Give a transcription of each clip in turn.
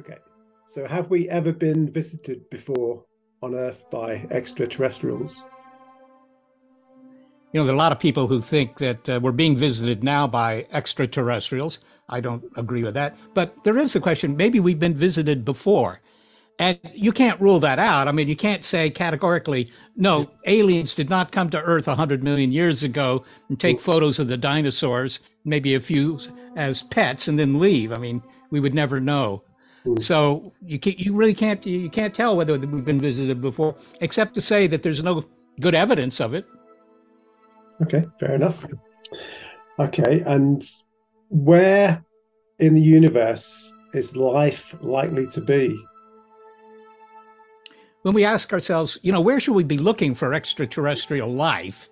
Okay, so have we ever been visited before on Earth by extraterrestrials? You know, there are a lot of people who think that we're being visited now by extraterrestrials. I don't agree with that. But there is the question, maybe we've been visited before. And you can't rule that out. I mean, you can't say categorically, no, aliens did not come to Earth 100 million years ago and take photos of the dinosaurs, maybe a few as pets, and then leave. I mean, we would never know. So you really can't tell whether we've been visited before, except to say that there's no good evidence of it. Okay, fair enough. Okay, and where in the universe is life likely to be? When we ask ourselves, you know, where should we be looking for extraterrestrial life,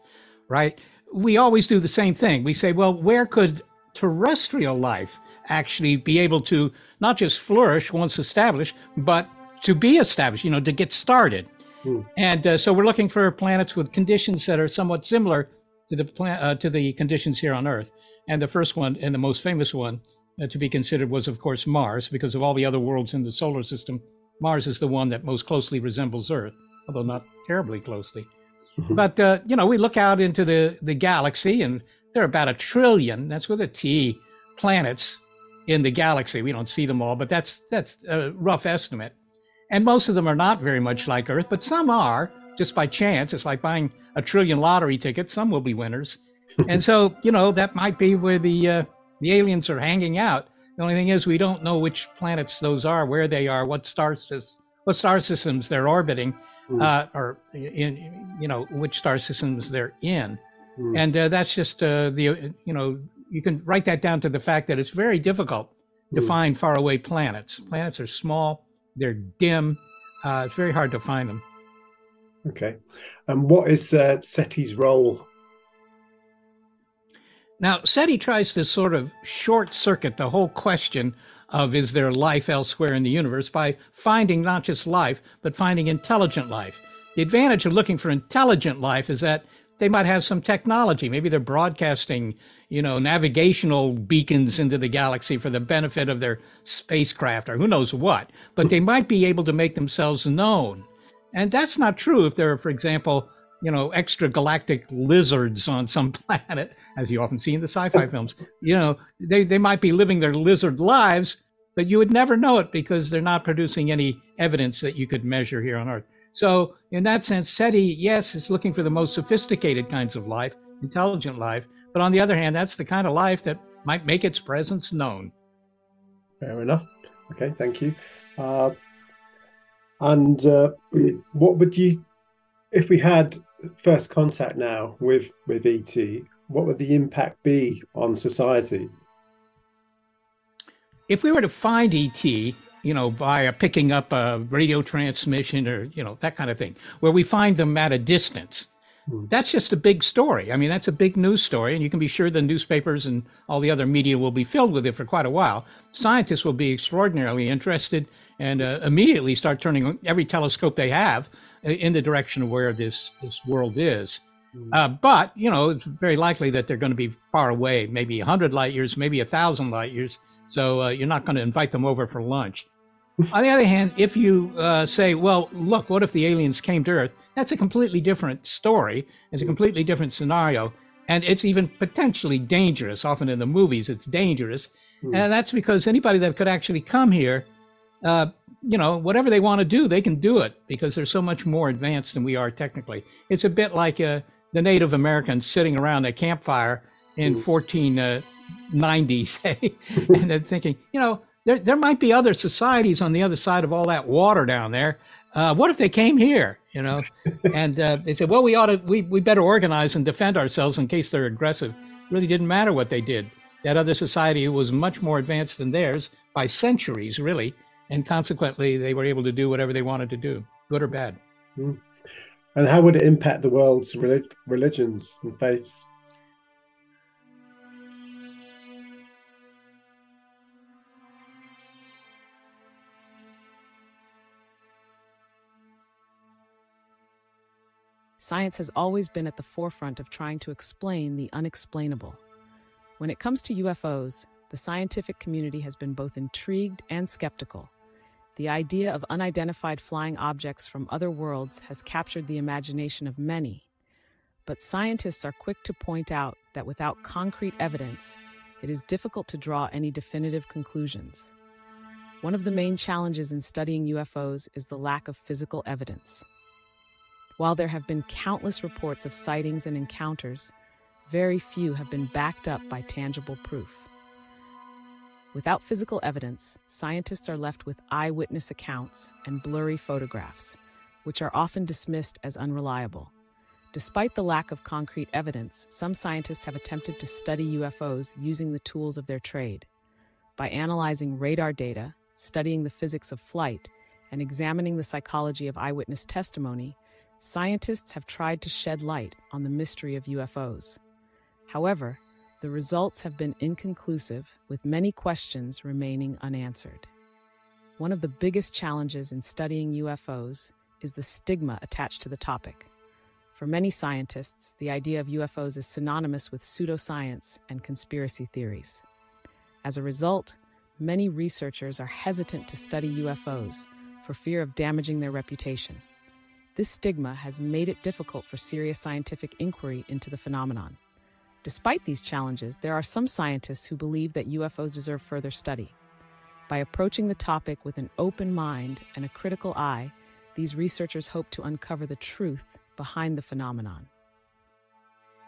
right? We always do the same thing. We say, well, where could terrestrial life actually be able to not just flourish once established, but to be established, you know, to get started. And so we're looking for planets with conditions that are somewhat similar to the conditions here on Earth. And the first one and the most famous one to be considered was, of course, Mars, because of all the other worlds in the solar system, Mars is the one that most closely resembles Earth, although not terribly closely. But, you know, we look out into the galaxy, and there are about 1 trillion, that's with a T, planets in the galaxy. We don't see them all, but that's a rough estimate. And most of them are not very much like Earth, but some are, just by chance. It's like buying 1 trillion lottery tickets. Some will be winners. And so, you know, that might be where the aliens are hanging out. The only thing is we don't know which planets those are, where they are, what star systems they're orbiting, or, you know, which star systems they're in. And that's just, you know, you can write that down to the fact that it's very difficult to find faraway planets. Planets are small. They're dim. It's very hard to find them. Okay. And what is SETI's role? Now, SETI tries to sort of short circuit the whole question of is there life elsewhere in the universe by finding not just life, but finding intelligent life. The advantage of looking for intelligent life is that they might have some technology. Maybe they're broadcasting, you know, navigational beacons into the galaxy for the benefit of their spacecraft or who knows what, but they might be able to make themselves known. And that's not true if there are, for example, you know, extragalactic lizards on some planet, as you often see in the sci-fi films. You know, they might be living their lizard lives, but you would never know it because they're not producing any evidence that you could measure here on Earth. So in that sense, SETI, yes, is looking for the most sophisticated kinds of life, intelligent life. But on the other hand, that's the kind of life that might make its presence known. Fair enough. Okay, thank you. And what would you, if we had first contact now with ET, what would the impact be on society? If we were to find ET, you know, by picking up a radio transmission or, you know, that kind of thing, where we find them at a distance. That's just a big story. I mean, that's a big news story, and you can be sure the newspapers and all the other media will be filled with it for quite a while. Scientists will be extraordinarily interested and immediately start turning every telescope they have in the direction of where this world is. But, you know, it's very likely that they're going to be far away, maybe 100 light years, maybe 1,000 light years. So you're not going to invite them over for lunch. On the other hand, if you say, well, look, what if the aliens came to Earth? That's a completely different story. It's a completely different scenario. And it's even potentially dangerous. Often in the movies, it's dangerous. And that's because anybody that could actually come here, you know, whatever they want to do, they can do it because they're so much more advanced than we are technically. It's a bit like the Native Americans sitting around a campfire in 1490, say, and then thinking, you know, there might be other societies on the other side of all that water down there. What if they came here, you know? And they said, well, we better organize and defend ourselves in case they're aggressive. It really didn't matter what they did. That other society was much more advanced than theirs by centuries, really. And consequently, they were able to do whatever they wanted to do, good or bad. And how would it impact the world's religions and faiths? Science has always been at the forefront of trying to explain the unexplainable. When it comes to UFOs, the scientific community has been both intrigued and skeptical. the idea of unidentified flying objects from other worlds has captured the imagination of many. But scientists are quick to point out that without concrete evidence, it is difficult to draw any definitive conclusions. One of the main challenges in studying UFOs is the lack of physical evidence. While there have been countless reports of sightings and encounters, very few have been backed up by tangible proof. Without physical evidence, scientists are left with eyewitness accounts and blurry photographs, which are often dismissed as unreliable. Despite the lack of concrete evidence, some scientists have attempted to study UFOs using the tools of their trade. By analyzing radar data, studying the physics of flight, and examining the psychology of eyewitness testimony, scientists have tried to shed light on the mystery of UFOs. However, the results have been inconclusive, with many questions remaining unanswered. One of the biggest challenges in studying UFOs is the stigma attached to the topic. For many scientists, the idea of UFOs is synonymous with pseudoscience and conspiracy theories. As a result, many researchers are hesitant to study UFOs for fear of damaging their reputation. This stigma has made it difficult for serious scientific inquiry into the phenomenon. Despite these challenges, there are some scientists who believe that UFOs deserve further study. By approaching the topic with an open mind and a critical eye, these researchers hope to uncover the truth behind the phenomenon.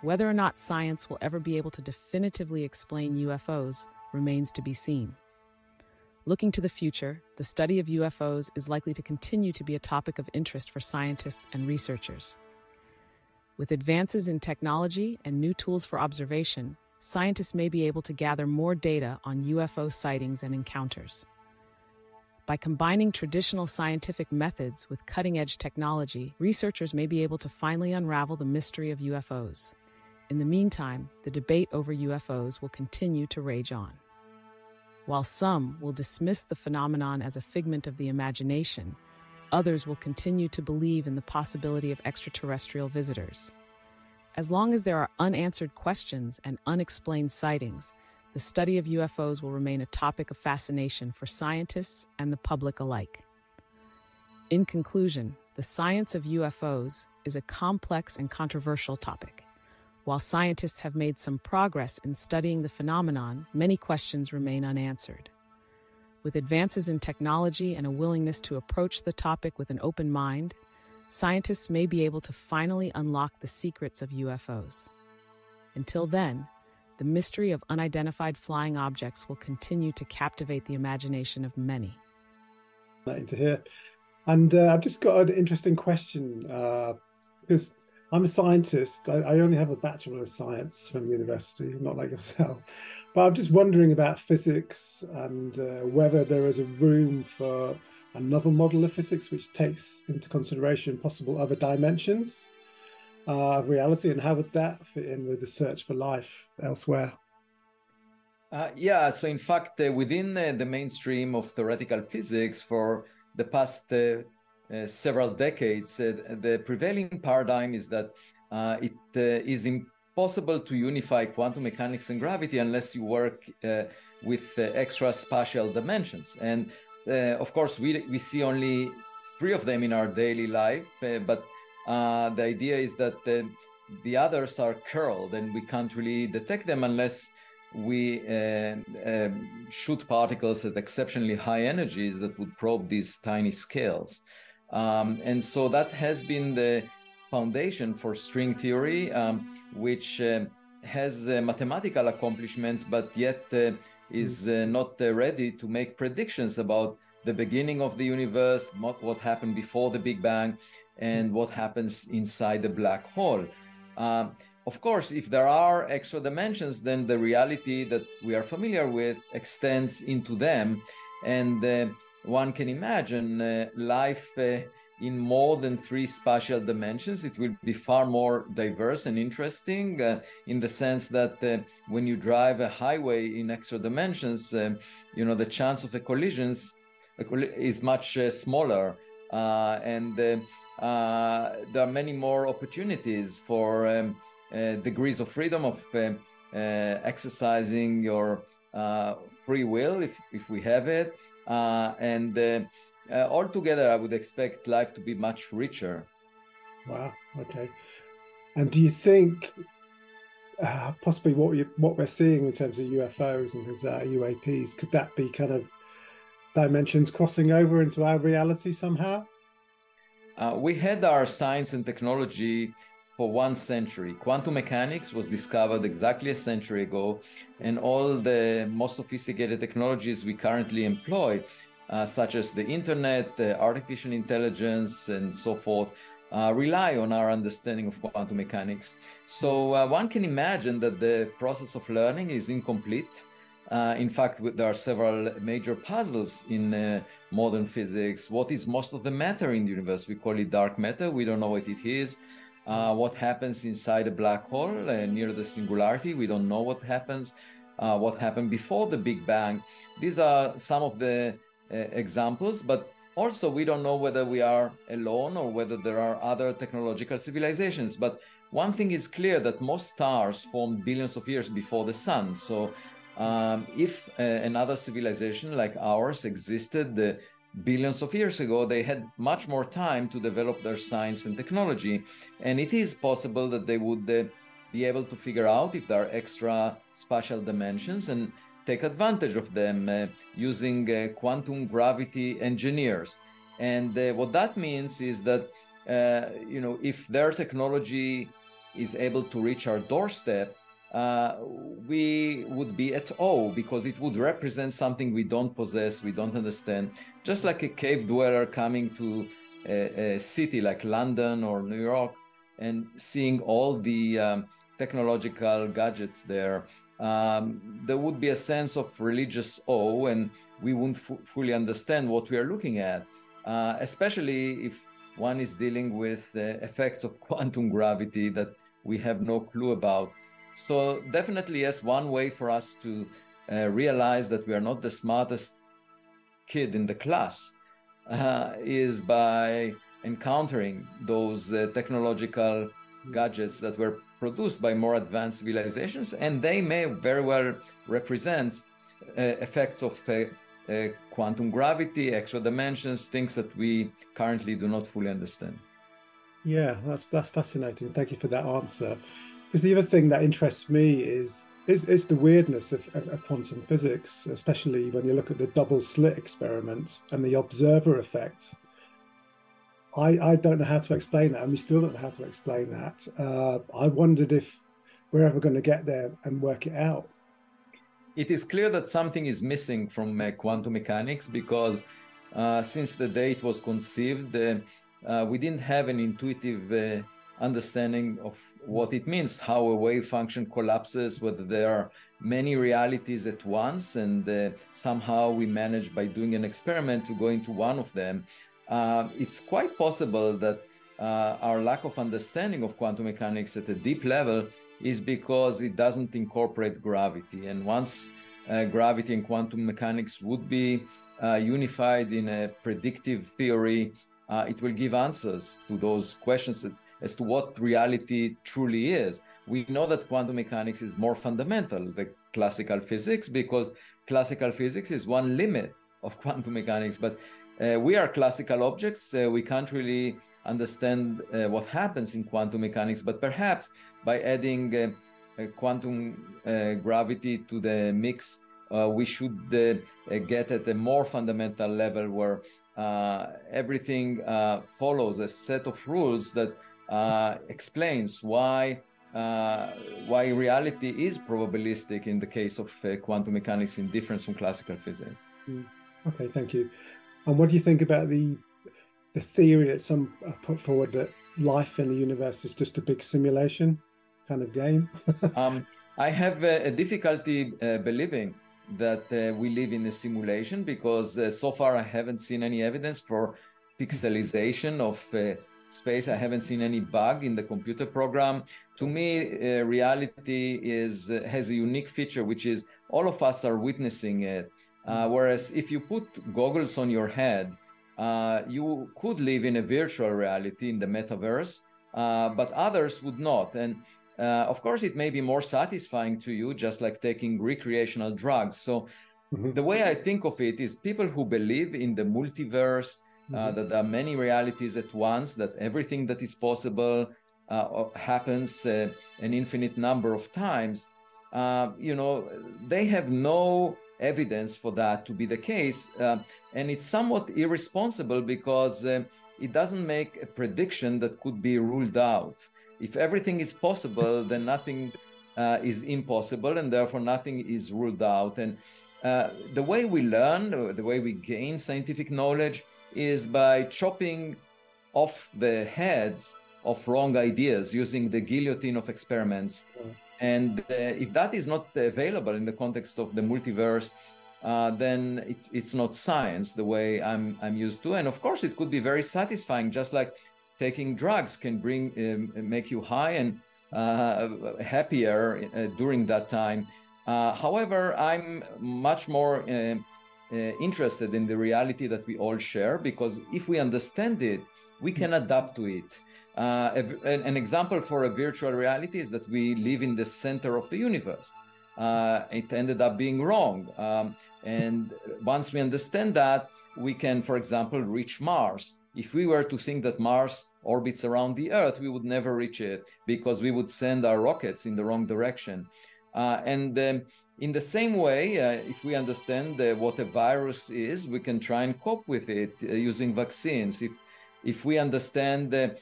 Whether or not science will ever be able to definitively explain UFOs remains to be seen. Looking to the future, the study of UFOs is likely to continue to be a topic of interest for scientists and researchers. With advances in technology and new tools for observation, scientists may be able to gather more data on UFO sightings and encounters. By combining traditional scientific methods with cutting-edge technology, researchers may be able to finally unravel the mystery of UFOs. In the meantime, the debate over UFOs will continue to rage on. While some will dismiss the phenomenon as a figment of the imagination, others will continue to believe in the possibility of extraterrestrial visitors. As long as there are unanswered questions and unexplained sightings, the study of UFOs will remain a topic of fascination for scientists and the public alike. In conclusion, the science of UFOs is a complex and controversial topic. While scientists have made some progress in studying the phenomenon, many questions remain unanswered. With advances in technology and a willingness to approach the topic with an open mind, scientists may be able to finally unlock the secrets of UFOs. Until then, the mystery of unidentified flying objects will continue to captivate the imagination of many. Exciting to hear. And I've just got an interesting question, because I'm a scientist. I only have a Bachelor of Science from university, not like yourself. But I'm just wondering about physics and whether there is a room for another model of physics which takes into consideration possible other dimensions of reality, and how would that fit in with the search for life elsewhere? Yeah, so in fact, within the mainstream of theoretical physics for the past several decades, the prevailing paradigm is that it is impossible to unify quantum mechanics and gravity unless you work with extra-spatial dimensions. And of course, we see only three of them in our daily life, but the idea is that the others are curled and we can't really detect them unless we shoot particles at exceptionally high energies that would probe these tiny scales. And so that has been the foundation for string theory, which has mathematical accomplishments, but yet is not ready to make predictions about the beginning of the universe, not what happened before the Big Bang, and what happens inside the black hole. Of course, if there are extra dimensions, then the reality that we are familiar with extends into them. And one can imagine life in more than three spatial dimensions. It will be far more diverse and interesting in the sense that when you drive a highway in extra dimensions, you know, the chance of a collision is much smaller. There are many more opportunities for degrees of freedom of exercising your free will, if we have it, and Altogether, I would expect life to be much richer. Wow. Okay. And do you think possibly what we're seeing in terms of UFOs and things like UAPs, could that be kind of dimensions crossing over into our reality somehow? We had our science and technology for 1 century. Quantum mechanics was discovered exactly 1 century ago, and all the most sophisticated technologies we currently employ, such as the internet, artificial intelligence, and so forth, rely on our understanding of quantum mechanics. So one can imagine that the process of learning is incomplete. In fact, there are several major puzzles in modern physics. What is most of the matter in the universe? We call it dark matter. We don't know what it is. What happens inside a black hole near the singularity? We don't know what happens. What happened before the Big Bang? These are some of the examples, but also we don't know whether we are alone or whether there are other technological civilizations. But one thing is clear, that most stars formed billions of years before the sun. So if another civilization like ours existed billions of years ago, they had much more time to develop their science and technology. And it is possible that they would be able to figure out if there are extra spatial dimensions and take advantage of them using quantum gravity engineers. And what that means is that, you know, if their technology is able to reach our doorstep, we would be at awe, because it would represent something we don't possess, we don't understand. Just like a cave dweller coming to a city like London or New York and seeing all the technological gadgets there, there would be a sense of religious awe, and we wouldn't fully understand what we are looking at, especially if one is dealing with the effects of quantum gravity that we have no clue about. So definitely, yes, one way for us to realize that we are not the smartest kid in the class is by encountering those technological gadgets that were produced by more advanced civilizations, and they may very well represent effects of quantum gravity, extra dimensions, things that we currently do not fully understand. Yeah, that's fascinating. Thank you for that answer. Because the other thing that interests me is the weirdness of quantum physics, especially when you look at the double slit experiments and the observer effect. I don't know how to explain that, and we still don't know how to explain that. I wondered if we're ever going to get there and work it out. It is clear that something is missing from quantum mechanics, because since the day it was conceived, we didn't have an intuitive understanding of what it means, how a wave function collapses, whether there are many realities at once, and somehow we manage by doing an experiment to go into one of them. It's quite possible that our lack of understanding of quantum mechanics at a deep level is because it doesn't incorporate gravity. And once gravity and quantum mechanics would be unified in a predictive theory, it will give answers to those questions as to what reality truly is. We know that quantum mechanics is more fundamental than classical physics, because classical physics is one limit of quantum mechanics. But we are classical objects. We can't really understand what happens in quantum mechanics. But perhaps by adding quantum gravity to the mix, we should get at a more fundamental level where everything follows a set of rules that explains why reality is probabilistic in the case of quantum mechanics, in difference from classical physics. Okay, thank you. And what do you think about the theory that some put forward, that life in the universe is just a big simulation kind of game? I have a difficulty believing that we live in a simulation, because so far I haven't seen any evidence for pixelization of space. I haven't seen any bug in the computer program. To me, reality has a unique feature, which is all of us are witnessing it. Whereas if you put goggles on your head, you could live in a virtual reality in the metaverse, but others would not. And of course, it may be more satisfying to you, just like taking recreational drugs. So Mm-hmm. The way I think of it is people who believe in the multiverse, that there are many realities at once, that everything that is possible happens an infinite number of times, you know, they have no evidence for that to be the case. And it's somewhat irresponsible because it doesn't make a prediction that could be ruled out. If everything is possible, then nothing is impossible, and therefore nothing is ruled out. And the way we learn, the way we gain scientific knowledge is by chopping off the heads of wrong ideas using the guillotine of experiments. Mm. And if that is not available in the context of the multiverse, then it's not science the way I'm used to. And of course, it could be very satisfying, just like taking drugs can bring make you high and happier during that time. However, I'm much more interested in the reality that we all share, because if we understand it, we can adapt to it. An example for a virtual reality is that we live in the center of the universe. It ended up being wrong. And once we understand that, we can, for example, reach Mars. If we were to think that Mars orbits around the Earth, we would never reach it because we would send our rockets in the wrong direction. In the same way, if we understand what a virus is, we can try and cope with it using vaccines. If we understand that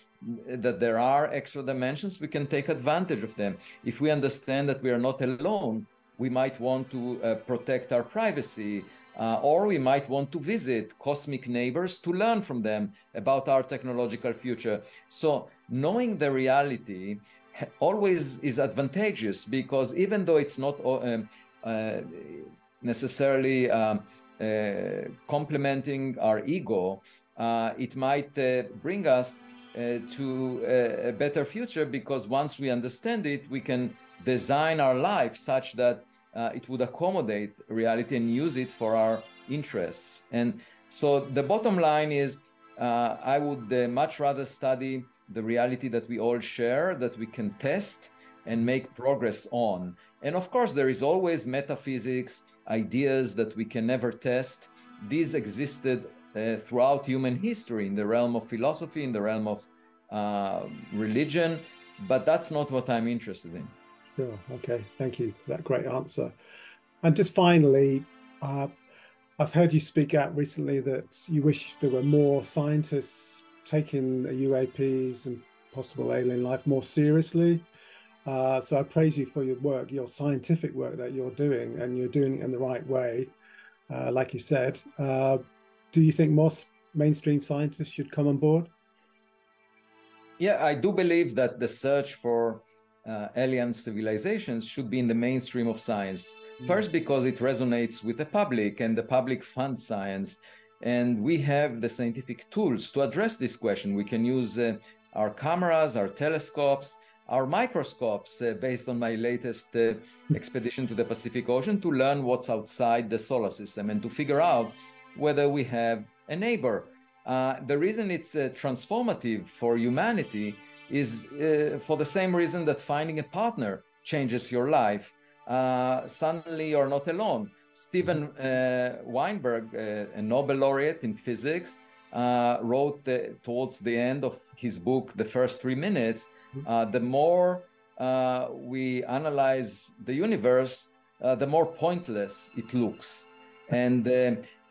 there are extra dimensions, we can take advantage of them. If we understand that we are not alone, we might want to protect our privacy, or we might want to visit cosmic neighbors to learn from them about our technological future. So knowing the reality always is advantageous, because even though it's not necessarily complementing our ego, it might bring us to a better future, because once we understand it, we can design our life such that it would accommodate reality and use it for our interests. And so the bottom line is I would much rather study the reality that we all share, that we can test and make progress on. And of course, there is always metaphysics, ideas that we can never test. These existed throughout human history, in the realm of philosophy, in the realm of religion, but that's not what I'm interested in. Sure, okay, thank you for that great answer. And just finally, I've heard you speak out recently that you wish there were more scientists taking UAPs and possible alien life more seriously. So I praise you for your work, your scientific work that you're doing, and you're doing it in the right way, like you said. Do you think most mainstream scientists should come on board? Yeah, I do believe that the search for alien civilizations should be in the mainstream of science. First, because it resonates with the public, and the public funds science. And we have the scientific tools to address this question. We can use our cameras, our telescopes, our microscopes, based on my latest expedition to the Pacific Ocean, to learn what's outside the solar system and to figure out whether we have a neighbor. The reason it's transformative for humanity is for the same reason that finding a partner changes your life. Suddenly you're not alone. Stephen Weinberg, a Nobel laureate in physics, wrote towards the end of his book, The First 3 Minutes, the more we analyze the universe, the more pointless it looks. And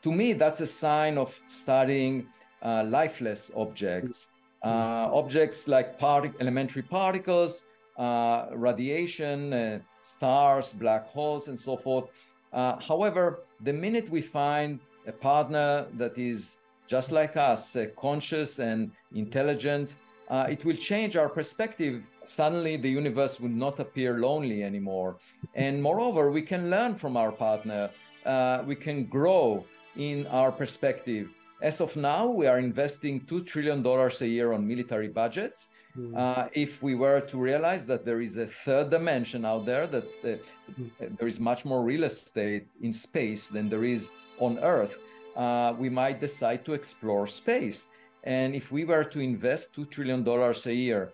to me, that's a sign of studying lifeless objects. Objects like elementary particles, radiation, stars, black holes, and so forth. However, the minute we find a partner that is just like us, conscious and intelligent, it will change our perspective. Suddenly, the universe will not appear lonely anymore. And moreover, we can learn from our partner. We can grow in our perspective. As of now, we are investing $2 trillion a year on military budgets. If we were to realize that there is a third dimension out there, that there is much more real estate in space than there is on Earth, we might decide to explore space. And if we were to invest $2 trillion a year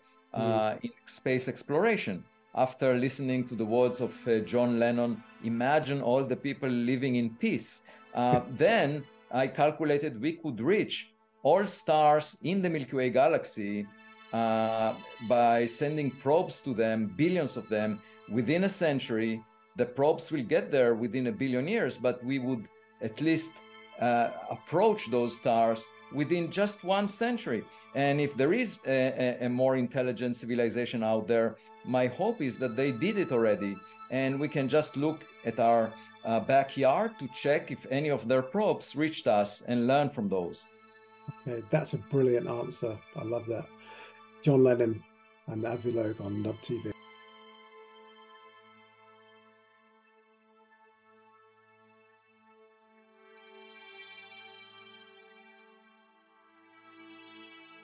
in space exploration, after listening to the words of John Lennon imagine all the people living in peace. Then I calculated we could reach all stars in the Milky Way galaxy by sending probes to them, billions of them, within a century. The probes will get there within 1 billion years, but we would at least approach those stars within just 1 century. And if there is a more intelligent civilization out there, my hope is that they did it already. And we can just look at our backyard to check if any of their probes reached us and learn from those. Okay, that's a brilliant answer. I love that. John Lennon and Avi Loeb on Nub TV.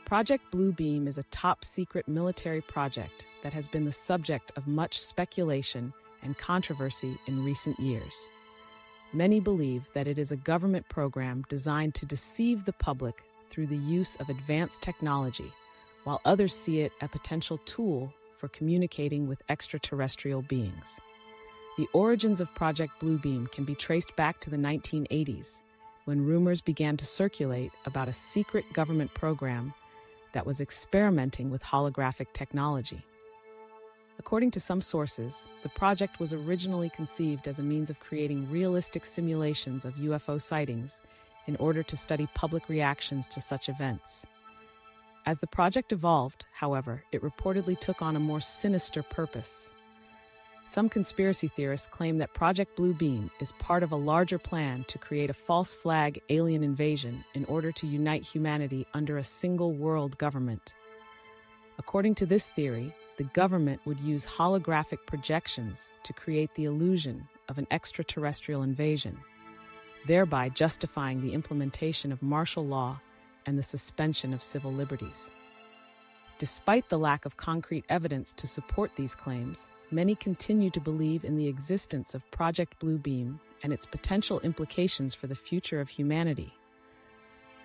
Project Blue Beam is a top-secret military project that has been the subject of much speculation and controversy in recent years. Many believe that it is a government program designed to deceive the public through the use of advanced technology, while others see it a potential tool for communicating with extraterrestrial beings. The origins of Project Blue Beam can be traced back to the 1980s, when rumors began to circulate about a secret government program that was experimenting with holographic technology. According to some sources, the project was originally conceived as a means of creating realistic simulations of UFO sightings in order to study public reactions to such events. As the project evolved, however, it reportedly took on a more sinister purpose. Some conspiracy theorists claim that Project Blue Beam is part of a larger plan to create a false flag alien invasion in order to unite humanity under a single world government. According to this theory, the government would use holographic projections to create the illusion of an extraterrestrial invasion, thereby justifying the implementation of martial law and the suspension of civil liberties. Despite the lack of concrete evidence to support these claims, many continue to believe in the existence of Project Blue Beam and its potential implications for the future of humanity.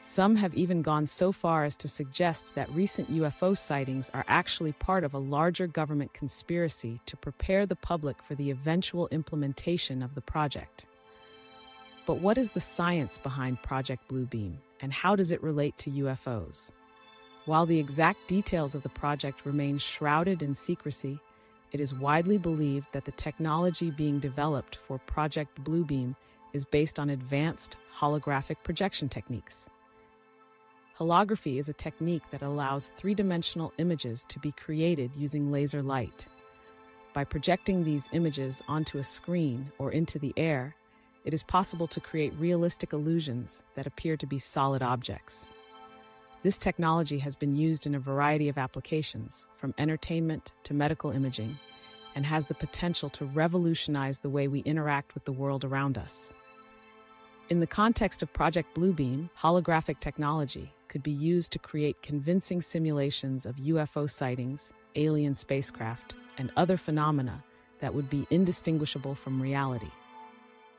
Some have even gone so far as to suggest that recent UFO sightings are actually part of a larger government conspiracy to prepare the public for the eventual implementation of the project. But what is the science behind Project Blue Beam, and how does it relate to UFOs? While the exact details of the project remain shrouded in secrecy, it is widely believed that the technology being developed for Project Blue Beam is based on advanced holographic projection techniques. Holography is a technique that allows three-dimensional images to be created using laser light. By projecting these images onto a screen or into the air, it is possible to create realistic illusions that appear to be solid objects. This technology has been used in a variety of applications, from entertainment to medical imaging, and has the potential to revolutionize the way we interact with the world around us. In the context of Project Blue Beam, holographic technology could be used to create convincing simulations of UFO sightings, alien spacecraft, and other phenomena that would be indistinguishable from reality.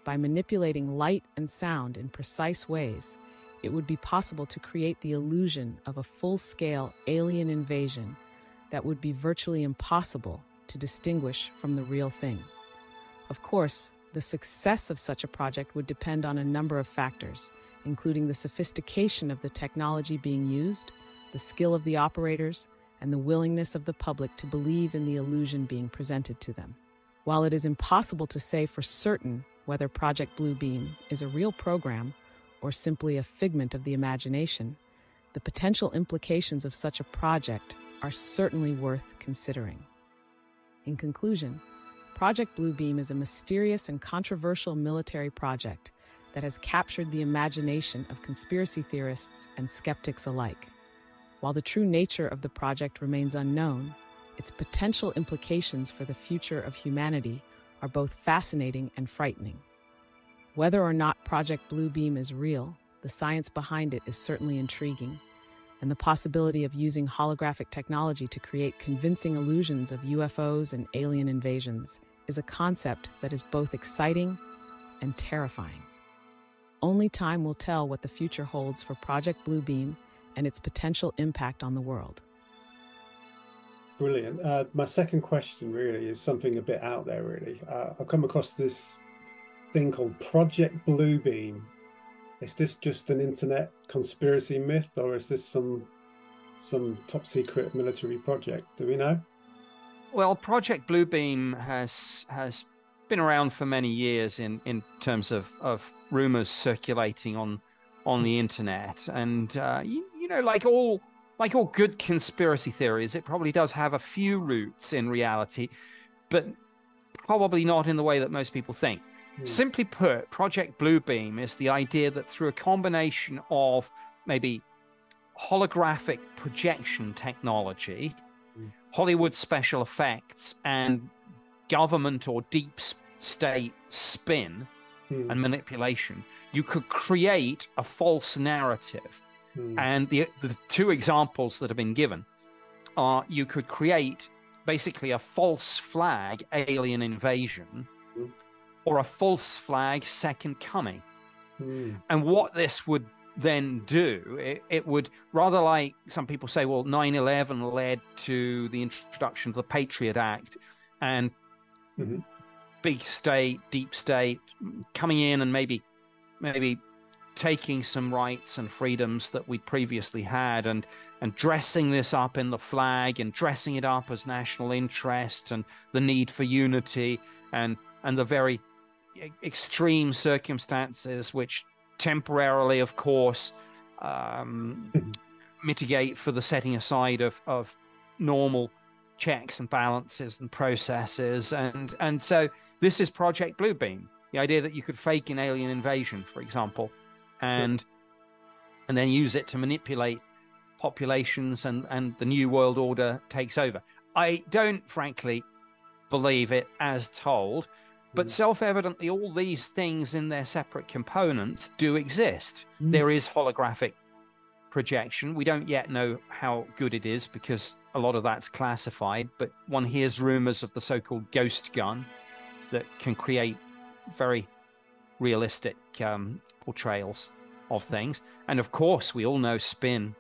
By manipulating light and sound in precise ways, it would be possible to create the illusion of a full-scale alien invasion that would be virtually impossible to distinguish from the real thing. Of course, the success of such a project would depend on a number of factors, including the sophistication of the technology being used, the skill of the operators, and the willingness of the public to believe in the illusion being presented to them. While it is impossible to say for certain whether Project Blue Beam is a real program or simply a figment of the imagination, the potential implications of such a project are certainly worth considering. In conclusion, Project Blue Beam is a mysterious and controversial military project that has captured the imagination of conspiracy theorists and skeptics alike. While the true nature of the project remains unknown, its potential implications for the future of humanity are both fascinating and frightening. Whether or not Project Blue Beam is real, the science behind it is certainly intriguing, and the possibility of using holographic technology to create convincing illusions of UFOs and alien invasions is a concept that is both exciting and terrifying. Only time will tell what the future holds for Project Blue Beam and its potential impact on the world. Brilliant. My second question really is something a bit out there, really. I've come across this thing called Project Blue Beam. Is this just an internet conspiracy myth, or is this some top secret military project? Do we know? Well, Project Blue Beam has been around for many years in terms of rumors circulating on the internet, and you know, like all good conspiracy theories, it probably does have a few roots in reality, but probably not in the way that most people think. Mm. Simply put, Project Blue Beam is the idea that through a combination of maybe holographic projection technology, Hollywood special effects, and government or deep state spin and manipulation, you could create a false narrative. And the two examples that have been given are you could create basically a false flag alien invasion or a false flag second coming. And what this would then do, it would, rather like some people say, well, 9/11 led to the introduction of the Patriot Act and big state, deep state coming in and maybe taking some rights and freedoms that we previously had and dressing this up in the flag and dressing it up as national interest and the need for unity and the very extreme circumstances which temporarily, of course, mitigate for the setting aside of normal checks and balances and processes. And so this is Project Blue Beam, the idea that you could fake an alien invasion, for example, and then use it to manipulate populations, and the new world order takes over. I don't, frankly, believe it as told, but self-evidently all these things in their separate components do exist. There is holographic projection. We don't yet know how good it is because a lot of that's classified, but one hears rumors of the so-called ghost gun that can create very realistic portrayals of things. And of course, we all know spin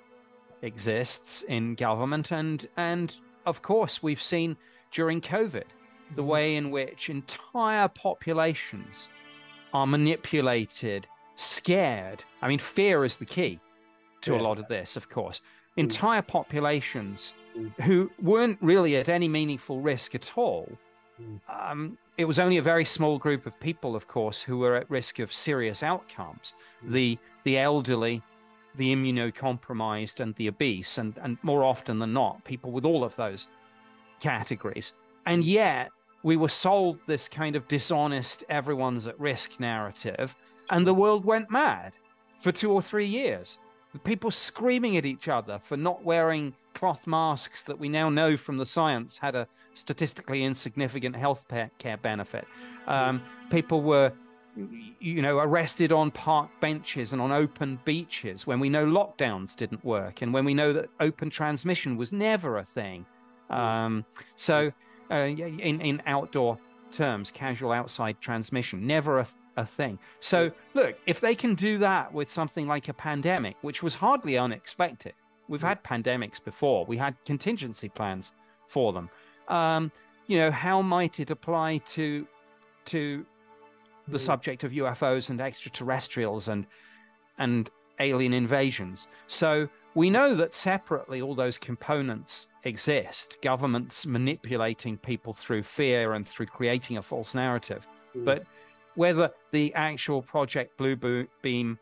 exists in government, and of course we've seen during COVID the way in which entire populations are manipulated, scared. I mean, fear is the key to a lot of this, of course. Entire populations who weren't really at any meaningful risk at all. It was only a very small group of people, of course, who were at risk of serious outcomes, the elderly, the immunocompromised, and the obese, and more often than not, people with all of those categories. And yet we were sold this kind of dishonest, everyone's at risk narrative, and the world went mad for 2 or 3 years. The people screaming at each other for not wearing cloth masks that we now know from the science had a statistically insignificant health care benefit. People were, you know, arrested on park benches and on open beaches when we know lockdowns didn't work and when we know that open transmission was never a thing. In outdoor terms, casual outside transmission, never a thing. So look, if they can do that with something like a pandemic, which was hardly unexpected. We've had pandemics before. We had contingency plans for them. You know, how might it apply to the subject of UFOs and extraterrestrials and alien invasions? So we know that separately all those components exist, governments manipulating people through fear and through creating a false narrative. But whether the actual Project Blue Beam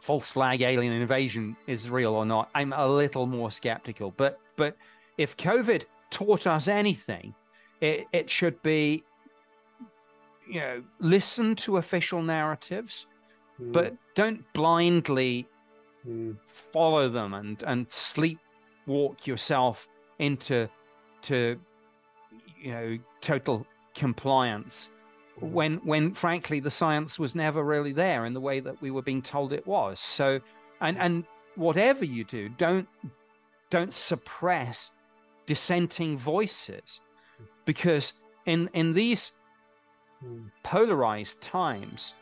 false flag alien invasion is real or not, I'm a little more skeptical. But if COVID taught us anything, it should be, you know, listen to official narratives, but don't blindly follow them and sleepwalk yourself into you know, total compliance when frankly the science was never really there in the way that we were being told it was. So and whatever you do, don't suppress dissenting voices, because in these polarized times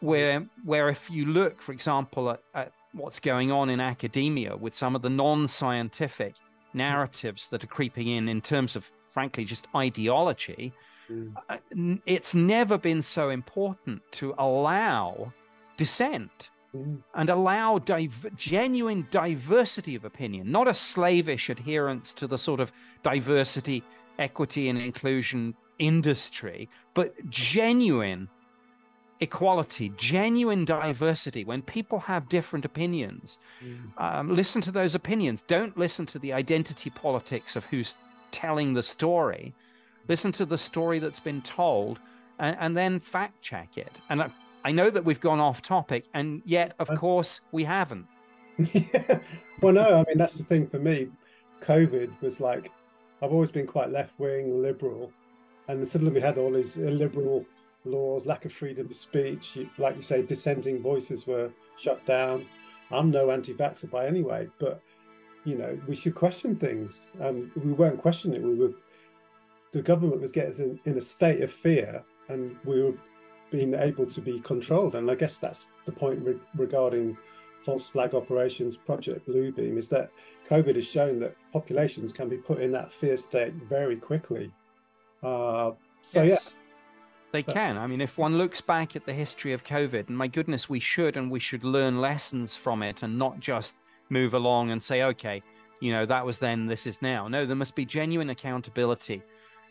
where if you look, for example, at what's going on in academia with some of the non-scientific narratives that are creeping in terms of, frankly, just ideology. It's never been so important to allow dissent and allow genuine diversity of opinion, not a slavish adherence to the sort of diversity, equity, and inclusion industry, but genuine equality, genuine diversity. When people have different opinions, listen to those opinions. Don't listen to the identity politics of who's telling the story. Listen to the story that's been told, and then fact check it. And I know that we've gone off topic, and yet, of course, we haven't. Yeah. Well, no, I mean, that's the thing for me. COVID was like, I've always been quite left-wing, liberal, and suddenly we had all these illiberal laws, lack of freedom of speech. Like you say, dissenting voices were shut down. I'm no anti-vaxxer by any way, but, you know, we should question things. We weren't questioning it. The government was getting us in a state of fear, and we were being able to be controlled. And I guess that's the point regarding false flag operations, Project Blue Beam, is that COVID has shown that populations can be put in that fear state very quickly. Yes, they can. I mean, if one looks back at the history of COVID, and my goodness, we should learn lessons from it and not just move along and say, okay, you know, that was then, this is now. No, there must be genuine accountability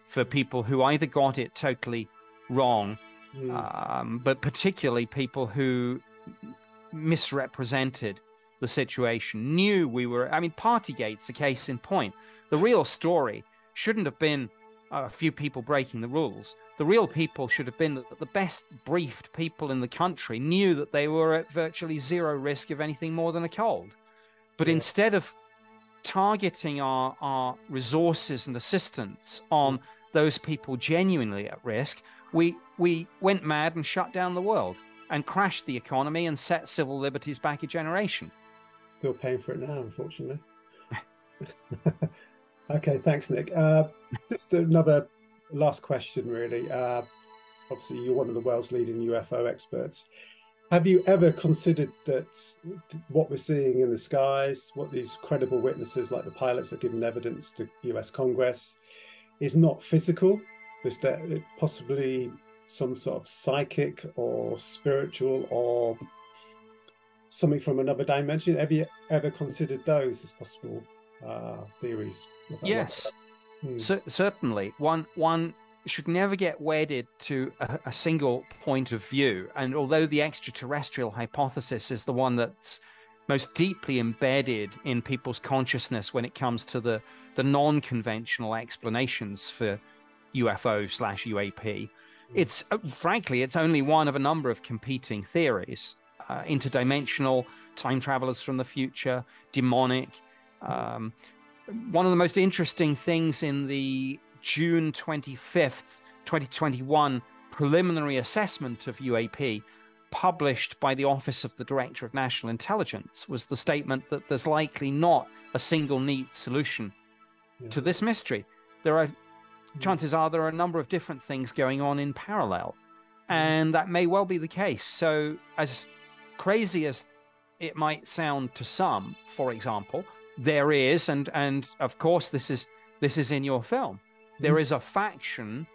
for people who either got it totally wrong, but particularly people who misrepresented the situation, knew we were... I mean, Partygate's a case in point. The real story shouldn't have been a few people breaking the rules. The real people should have been that the best briefed people in the country knew that they were at virtually zero risk of anything more than a cold. But instead of targeting our resources and assistance on those people genuinely at risk, we went mad and shut down the world and crashed the economy and set civil liberties back a generation. Still paying for it now, unfortunately. Okay, thanks, Nick. Just another last question, really. Obviously, you're one of the world's leading UFO experts. Have you ever considered that what we're seeing in the skies, what these credible witnesses like the pilots are giving evidence to US Congress, is not physical, is that possibly some sort of psychic or spiritual or something from another dimension? Have you ever considered those as possible theories? Yes, certainly. One should never get wedded to a single point of view. And although the extraterrestrial hypothesis is the one that's most deeply embedded in people's consciousness when it comes to the non-conventional explanations for UFO/UAP, it's frankly, it's only one of a number of competing theories, interdimensional, time travelers from the future, demonic. One of the most interesting things in the June 25th, 2021 preliminary assessment of UAP published by the Office of the Director of National Intelligence was the statement that there's likely not a single neat solution to this mystery. There are, chances are, there are a number of different things going on in parallel, and that may well be the case. So as crazy as it might sound to some, for example, there is, and of course this is in your film, there is a faction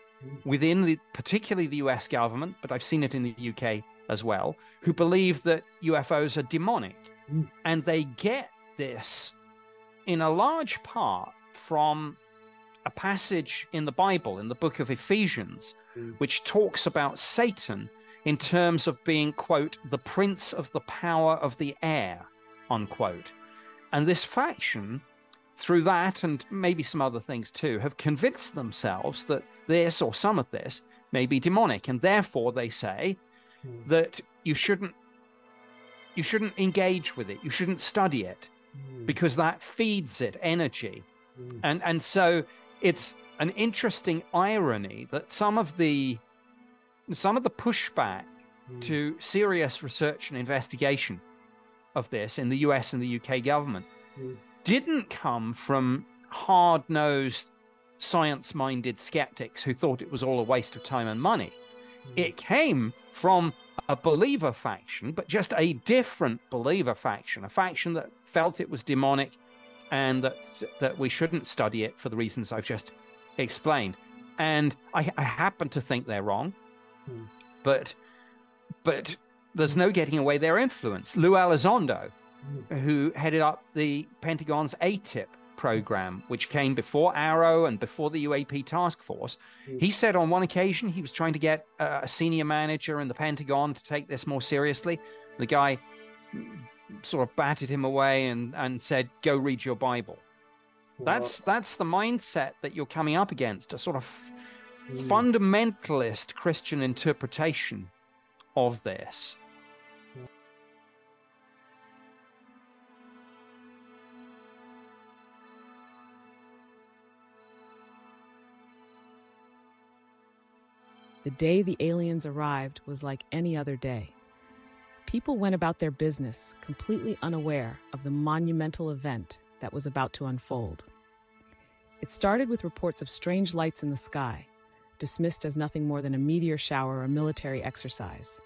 within particularly the US government, but I've seen it in the UK as well, who believe that UFOs are demonic. And they get this in a large part from a passage in the Bible, in the book of Ephesians, which talks about Satan in terms of being, quote, the prince of the power of the air, unquote. And this faction, through that and maybe some other things too, have convinced themselves that this or some of this may be demonic, and therefore they say that you shouldn't engage with it, you shouldn't study it, because that feeds it energy. And so it's an interesting irony that some of the pushback to serious research and investigation of this in the US and the UK government didn't come from hard-nosed, science-minded skeptics who thought it was all a waste of time and money. It came from a believer faction, but just a different believer faction, a faction that felt it was demonic and that we shouldn't study it for the reasons I've just explained. And I happen to think they're wrong, but there's no getting away their influence. Lou Elizondo, who headed up the Pentagon's AATIP program, which came before Arrow and before the UAP task force, he said on one occasion he was trying to get a senior manager in the Pentagon to take this more seriously. The guy sort of batted him away and said, go read your Bible. That's the mindset that you're coming up against, a sort of fundamentalist Christian interpretation of this. The day the aliens arrived was like any other day. People went about their business, completely unaware of the monumental event that was about to unfold. It started with reports of strange lights in the sky, dismissed as nothing more than a meteor shower or military exercise.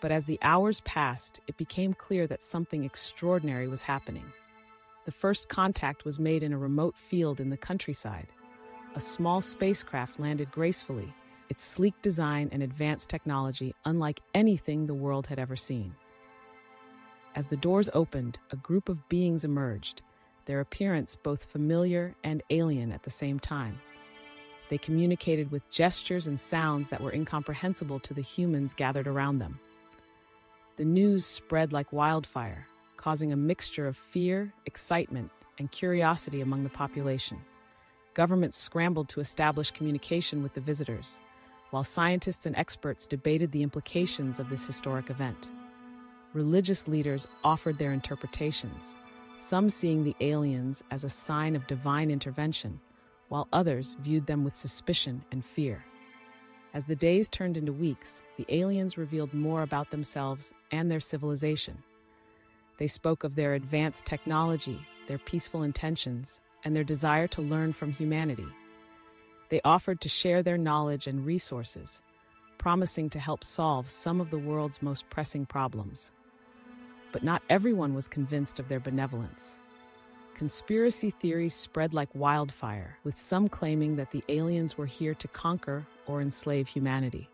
But as the hours passed, it became clear that something extraordinary was happening. The first contact was made in a remote field in the countryside. A small spacecraft landed gracefully, its sleek design and advanced technology unlike anything the world had ever seen. As the doors opened, a group of beings emerged, their appearance both familiar and alien at the same time. They communicated with gestures and sounds that were incomprehensible to the humans gathered around them. The news spread like wildfire, causing a mixture of fear, excitement, and curiosity among the population. Governments scrambled to establish communication with the visitors, while scientists and experts debated the implications of this historic event. Religious leaders offered their interpretations, some seeing the aliens as a sign of divine intervention, while others viewed them with suspicion and fear. As the days turned into weeks, the aliens revealed more about themselves and their civilization. They spoke of their advanced technology, their peaceful intentions, and their desire to learn from humanity. They offered to share their knowledge and resources, promising to help solve some of the world's most pressing problems. But not everyone was convinced of their benevolence. Conspiracy theories spread like wildfire, with some claiming that the aliens were here to conquer or enslave humanity.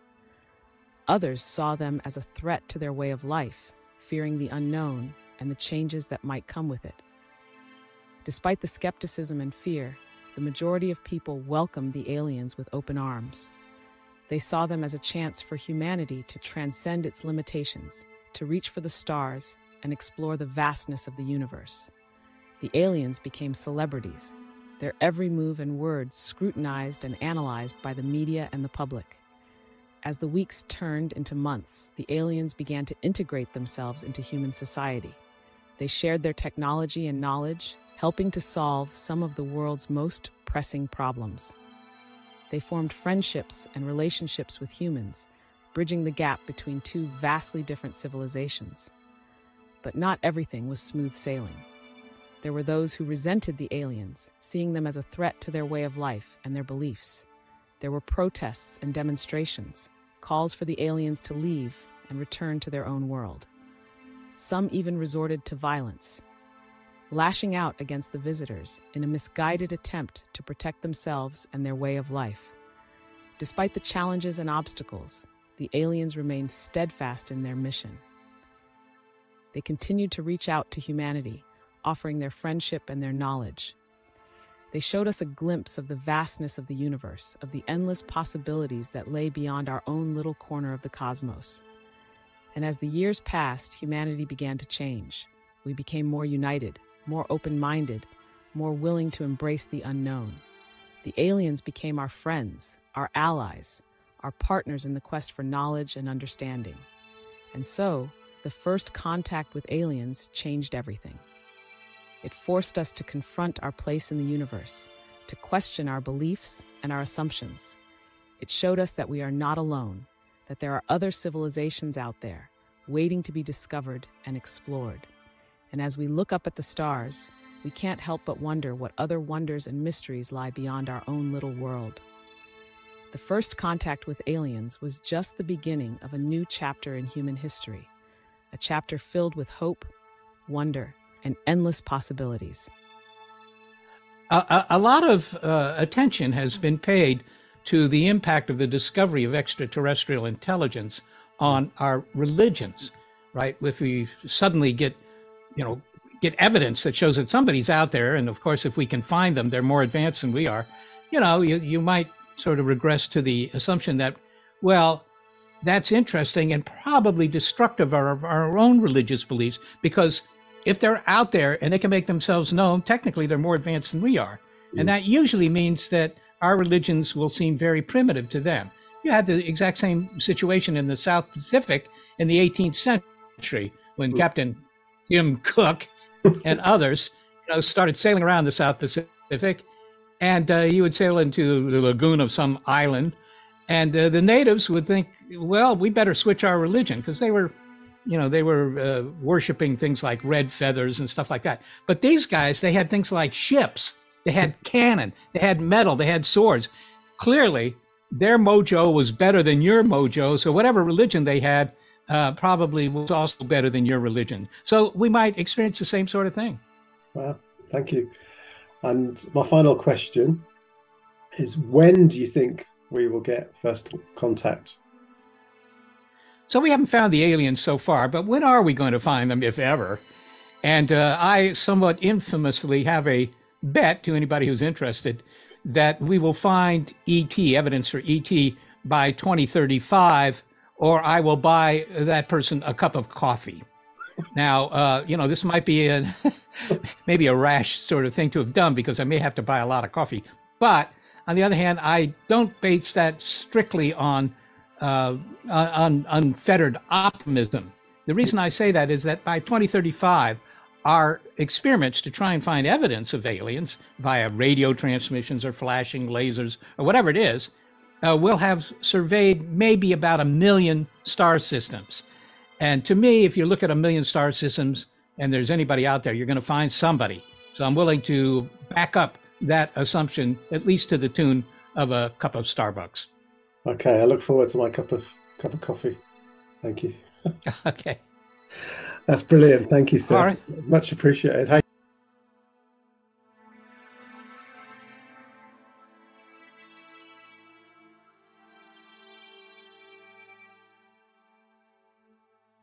Others saw them as a threat to their way of life, fearing the unknown and the changes that might come with it. Despite the skepticism and fear, the majority of people welcomed the aliens with open arms. They saw them as a chance for humanity to transcend its limitations, to reach for the stars and explore the vastness of the universe. The aliens became celebrities, their every move and word scrutinized and analyzed by the media and the public. As the weeks turned into months, the aliens began to integrate themselves into human society. They shared their technology and knowledge, helping to solve some of the world's most pressing problems. They formed friendships and relationships with humans, bridging the gap between two vastly different civilizations. But not everything was smooth sailing. There were those who resented the aliens, seeing them as a threat to their way of life and their beliefs. There were protests and demonstrations, calls for the aliens to leave and return to their own world. Some even resorted to violence, lashing out against the visitors in a misguided attempt to protect themselves and their way of life. Despite the challenges and obstacles, the aliens remained steadfast in their mission. They continued to reach out to humanity, offering their friendship and their knowledge. They showed us a glimpse of the vastness of the universe, of the endless possibilities that lay beyond our own little corner of the cosmos. And as the years passed, humanity began to change. We became more united, more open-minded, more willing to embrace the unknown. The aliens became our friends, our allies, our partners in the quest for knowledge and understanding. And so, the first contact with aliens changed everything. It forced us to confront our place in the universe, to question our beliefs and our assumptions. It showed us that we are not alone, that there are other civilizations out there, waiting to be discovered and explored. And as we look up at the stars, we can't help but wonder what other wonders and mysteries lie beyond our own little world. The first contact with aliens was just the beginning of a new chapter in human history, a chapter filled with hope, wonder, and endless possibilities. A lot of attention has been paid to the impact of the discovery of extraterrestrial intelligence on our religions, right? If we suddenly get, you know, get evidence that shows that somebody's out there, and of course, if we can find them, they're more advanced than we are, you know, you might sort of regress to the assumption that, well, that's interesting and probably destructive of our own religious beliefs, because if they're out there and they can make themselves known, technically they're more advanced than we are. And that usually means that our religions will seem very primitive to them. You had the exact same situation in the South Pacific in the 18th century when Captain Jim Cook and others, you know, started sailing around the South Pacific, and he would sail into the lagoon of some island, and the natives would think, well, we better switch our religion, because they were, you know, they were worshiping things like red feathers and stuff like that. But these guys, they had things like ships, they had cannon, they had metal, they had swords. Clearly, their mojo was better than your mojo. So whatever religion they had probably was also better than your religion. So we might experience the same sort of thing. Thank you. And my final question is, when do you think we will get first contact? So we haven't found the aliens so far, but when are we going to find them, if ever? And I somewhat infamously have a bet to anybody who's interested that we will find ET, evidence for ET, by 2035, or I will buy that person a cup of coffee. Now, you know, this might be a maybe a rash sort of thing to have done, because I may have to buy a lot of coffee. But on the other hand, I don't base that strictly on unfettered optimism. The reason I say that is that by 2035, our experiments to try and find evidence of aliens via radio transmissions or flashing lasers or whatever it is, we'll have surveyed maybe about 1 million star systems. And to me, if you look at 1 million star systems and there's anybody out there, you're going to find somebody. So I'm willing to back up that assumption, at least to the tune of a cup of Starbucks. Okay, I look forward to my cup of coffee. Thank you. Okay. That's brilliant. Thank you, sir. All right. Much appreciated. Hey.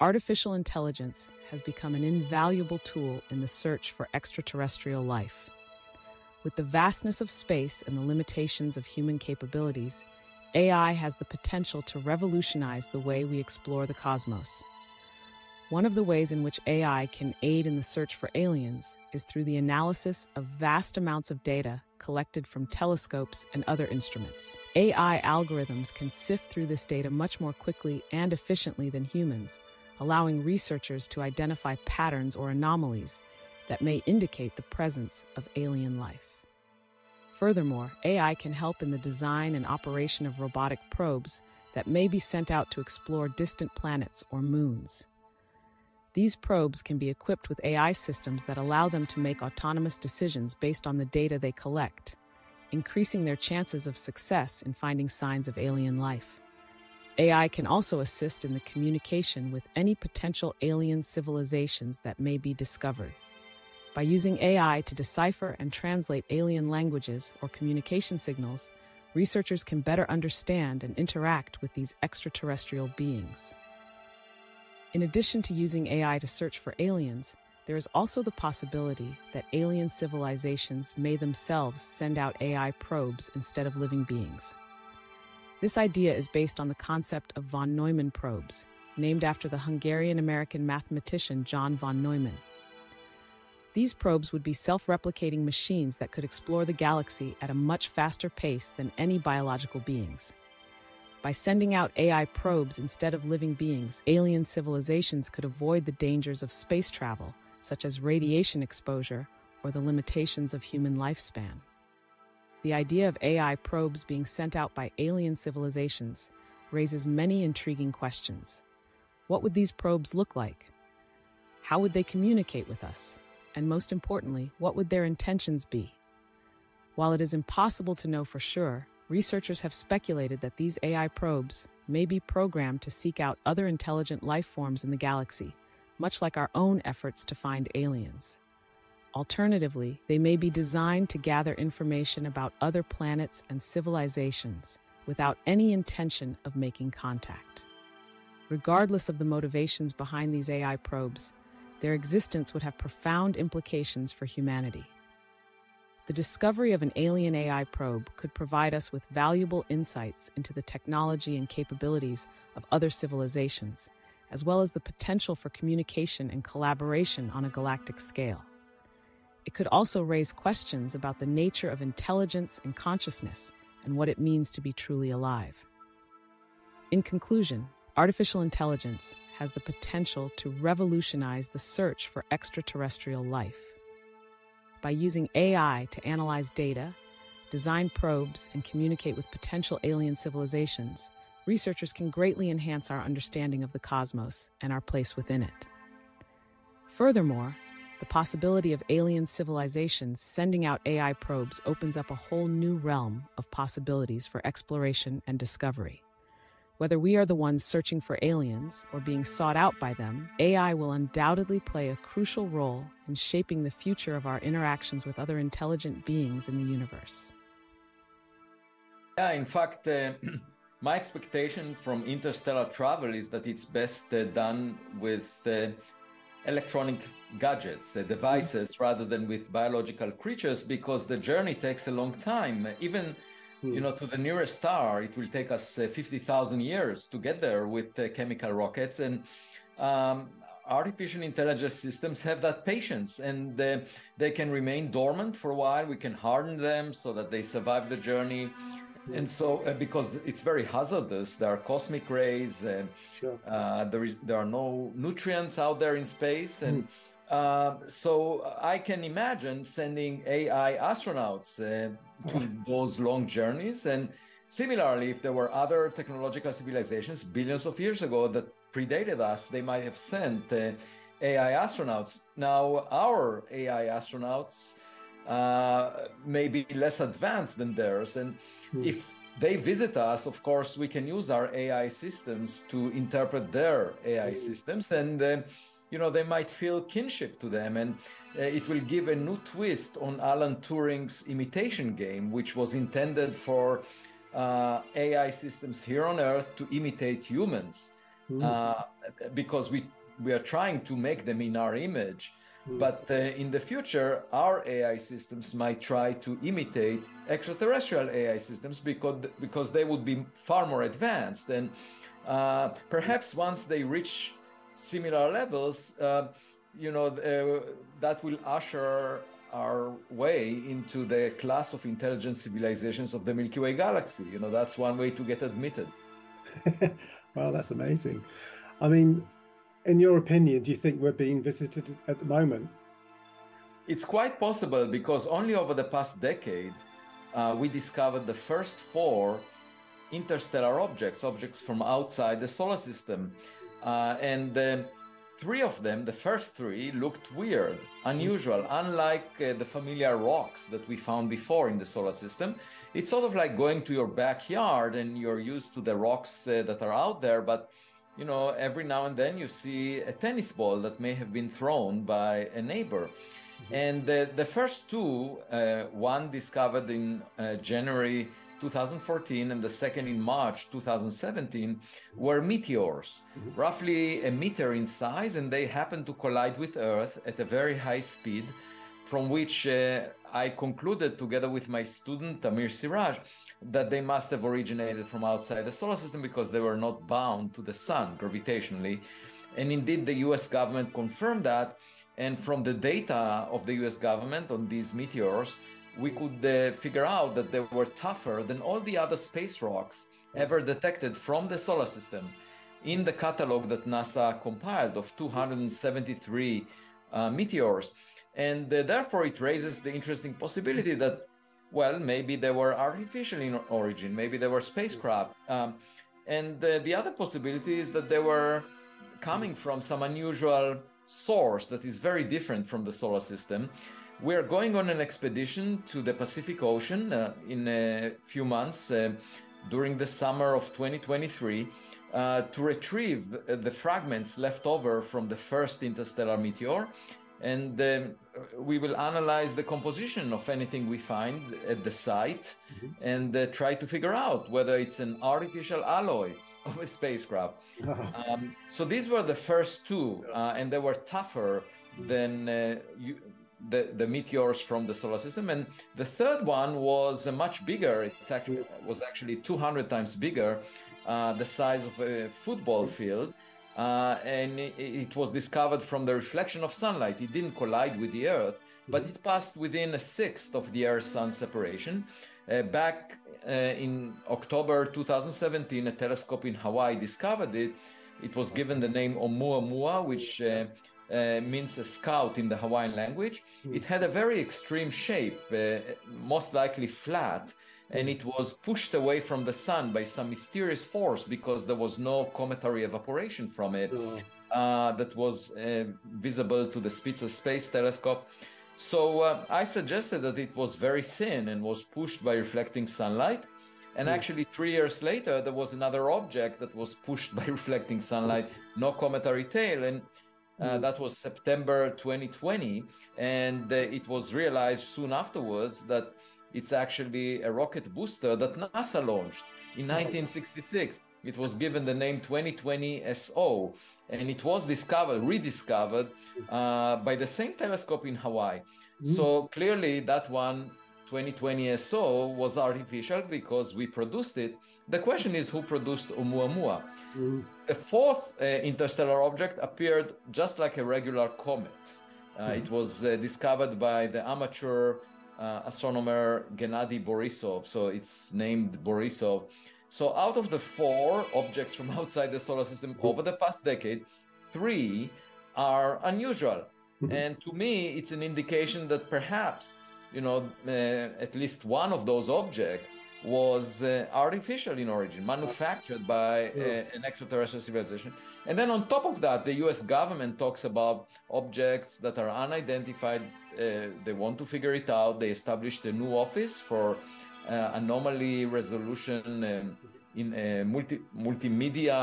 Artificial intelligence has become an invaluable tool in the search for extraterrestrial life. With the vastness of space and the limitations of human capabilities, AI has the potential to revolutionize the way we explore the cosmos. One of the ways in which AI can aid in the search for aliens is through the analysis of vast amounts of data collected from telescopes and other instruments. AI algorithms can sift through this data much more quickly and efficiently than humans, allowing researchers to identify patterns or anomalies that may indicate the presence of alien life. Furthermore, AI can help in the design and operation of robotic probes that may be sent out to explore distant planets or moons. These probes can be equipped with AI systems that allow them to make autonomous decisions based on the data they collect, increasing their chances of success in finding signs of alien life. AI can also assist in the communication with any potential alien civilizations that may be discovered. By using AI to decipher and translate alien languages or communication signals, researchers can better understand and interact with these extraterrestrial beings. In addition to using AI to search for aliens, there is also the possibility that alien civilizations may themselves send out AI probes instead of living beings. This idea is based on the concept of von Neumann probes, named after the Hungarian-American mathematician John von Neumann. These probes would be self-replicating machines that could explore the galaxy at a much faster pace than any biological beings. By sending out AI probes instead of living beings, alien civilizations could avoid the dangers of space travel, such as radiation exposure or the limitations of human lifespan. The idea of AI probes being sent out by alien civilizations raises many intriguing questions. What would these probes look like? How would they communicate with us? And most importantly, what would their intentions be? While it is impossible to know for sure, researchers have speculated that these AI probes may be programmed to seek out other intelligent life forms in the galaxy, much like our own efforts to find aliens. Alternatively, they may be designed to gather information about other planets and civilizations without any intention of making contact. Regardless of the motivations behind these AI probes, their existence would have profound implications for humanity. The discovery of an alien AI probe could provide us with valuable insights into the technology and capabilities of other civilizations, as well as the potential for communication and collaboration on a galactic scale. It could also raise questions about the nature of intelligence and consciousness and what it means to be truly alive. In conclusion, artificial intelligence has the potential to revolutionize the search for extraterrestrial life. By using AI to analyze data, design probes, and communicate with potential alien civilizations, researchers can greatly enhance our understanding of the cosmos and our place within it. Furthermore, the possibility of alien civilizations sending out AI probes opens up a whole new realm of possibilities for exploration and discovery. Whether we are the ones searching for aliens or being sought out by them, AI will undoubtedly play a crucial role in shaping the future of our interactions with other intelligent beings in the universe. Yeah, in fact, my expectation from interstellar travel is that it's best done with electronic gadgets, devices, rather than with biological creatures, because the journey takes a long time. Even, you know, to the nearest star, it will take us 50,000 years to get there with chemical rockets. And artificial intelligence systems have that patience, and they can remain dormant for a while. We can harden them so that they survive the journey. And so, because it's very hazardous, there are cosmic rays, and there are no nutrients out there in space. And so I can imagine sending AI astronauts to those long journeys. And similarly, if there were other technological civilizations billions of years ago that predated us, they might have sent AI astronauts. Now, our AI astronauts may be less advanced than theirs. And if they visit us, of course, we can use our AI systems to interpret their AI systems. And, you know, they might feel kinship to them. And it will give a new twist on Alan Turing's imitation game, which was intended for AI systems here on Earth to imitate humans, because we are trying to make them in our image. But in the future, our AI systems might try to imitate extraterrestrial AI systems because they would be far more advanced. And perhaps once they reach similar levels, you know, that will usher our way into the class of intelligent civilizations of the Milky Way galaxy. You know, that's one way to get admitted. Wow, that's amazing. I mean, in your opinion, do you think we're being visited at the moment? It's quite possible, because only over the past decade, we discovered the first 4 interstellar objects from outside the solar system. And 3 of them, the first 3, looked weird, unusual, unlike the familiar rocks that we found before in the solar system. It's sort of like going to your backyard and you're used to the rocks that are out there, but you know, every now and then you see a tennis ball that may have been thrown by a neighbor. And the first 2, one discovered in January 2014 and the second in March 2017, were meteors, roughly a meter in size, and they happened to collide with Earth at a very high speed, from which I concluded, together with my student Amir Siraj, that they must have originated from outside the solar system because they were not bound to the sun gravitationally. And indeed, the US government confirmed that. And from the data of the US government on these meteors, we could figure out that they were tougher than all the other space rocks ever detected from the solar system. In the catalog that NASA compiled of 273 meteors. And therefore, it raises the interesting possibility that, well, maybe they were artificial in origin, maybe they were spacecraft. And the other possibility is that they were coming from some unusual source that is very different from the solar system. We're going on an expedition to the Pacific Ocean in a few months during the summer of 2023 to retrieve the fragments left over from the first interstellar meteor. And we will analyze the composition of anything we find at the site and try to figure out whether it's an artificial alloy of a spacecraft. So these were the first two, and they were tougher than the meteors from the solar system. And the third one was much bigger. It was actually 200 times bigger, the size of a football field. And it was discovered from the reflection of sunlight. It didn't collide with the Earth, but it passed within a sixth of the Earth-Sun separation. Back in October 2017, a telescope in Hawaii discovered it. It was given the name Oumuamua, which means a scout in the Hawaiian language. It had a very extreme shape, most likely flat, and it was pushed away from the sun by some mysterious force because there was no cometary evaporation from it that was visible to the Spitzer Space Telescope. So I suggested that it was very thin and was pushed by reflecting sunlight. And actually 3 years later, there was another object that was pushed by reflecting sunlight, no cometary tail. And that was September 2020. And it was realized soon afterwards that it's actually a rocket booster that NASA launched in 1966. It was given the name 2020SO, and it was discovered, rediscovered by the same telescope in Hawaii. So clearly that one, 2020SO, was artificial because we produced it. The question is, who produced Oumuamua? The fourth interstellar object appeared just like a regular comet. It was discovered by the amateur astronomer Gennady Borisov, so it's named Borisov. So out of the four objects from outside the solar system over the past decade, three are unusual. And to me, it's an indication that perhaps, you know, at least one of those objects was artificial in origin, manufactured by an extraterrestrial civilization. And then on top of that, the US government talks about objects that are unidentified. They want to figure it out. They established a new office for anomaly resolution in multimedia,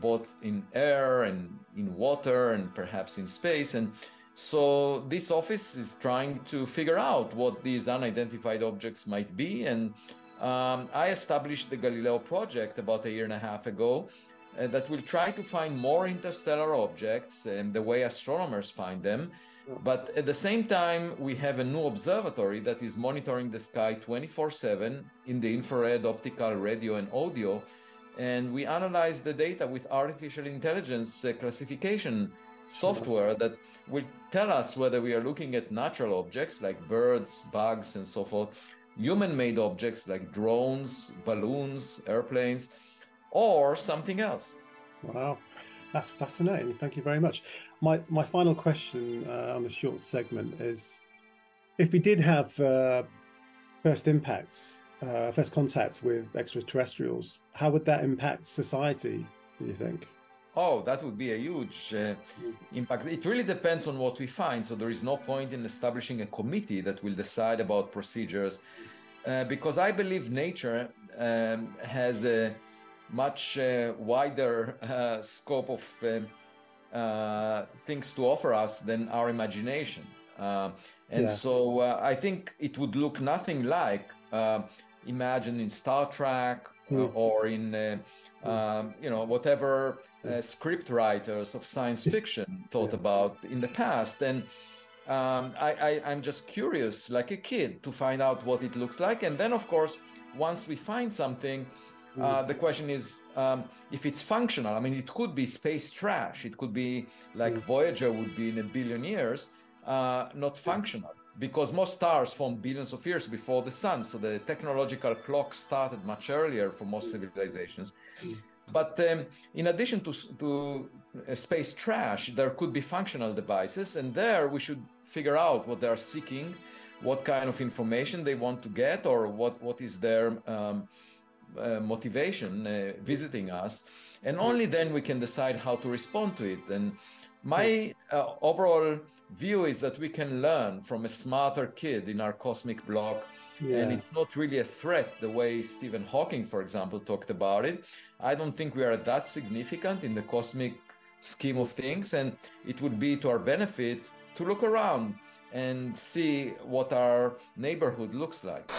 both in air and in water and perhaps in space. And so this office is trying to figure out what these unidentified objects might be. And I established the Galileo project about 1.5 years ago that will try to find more interstellar objects and the way astronomers find them. But at the same time, we have a new observatory that is monitoring the sky 24/7 in the infrared, optical, radio, and audio. And we analyze the data with artificial intelligence classification software that will tell us whether we are looking at natural objects like birds, bugs, and so forth, human-made objects like drones, balloons, airplanes, or something else. Wow, that's fascinating. Thank you very much. My final question on the short segment is, if we did have first contact with extraterrestrials, how would that impact society, do you think? Oh, that would be a huge impact. It really depends on what we find. So there is no point in establishing a committee that will decide about procedures, because I believe nature has a much wider scope of things to offer us than our imagination. So I think it would look nothing like imagine in Star Trek or in you know, whatever script writers of science fiction thought about in the past. And I'm just curious, like a kid, to find out what it looks like. And then, of course, once we find something, the question is if it's functional. I mean, it could be space trash. It could be like Voyager would be in 1 billion years, not functional, because most stars formed billions of years before the sun. So the technological clock started much earlier for most civilizations. But in addition to space trash, there could be functional devices. And there we should figure out what they are seeking, what kind of information they want to get, or what is their motivation visiting us. And only then we can decide how to respond to it. And my overall view is that we can learn from a smarter kid in our cosmic block. And it's not really a threat the way Stephen Hawking, for example, talked about it. I don't think we are that significant in the cosmic scheme of things, and it would be to our benefit to look around and see what our neighborhood looks like.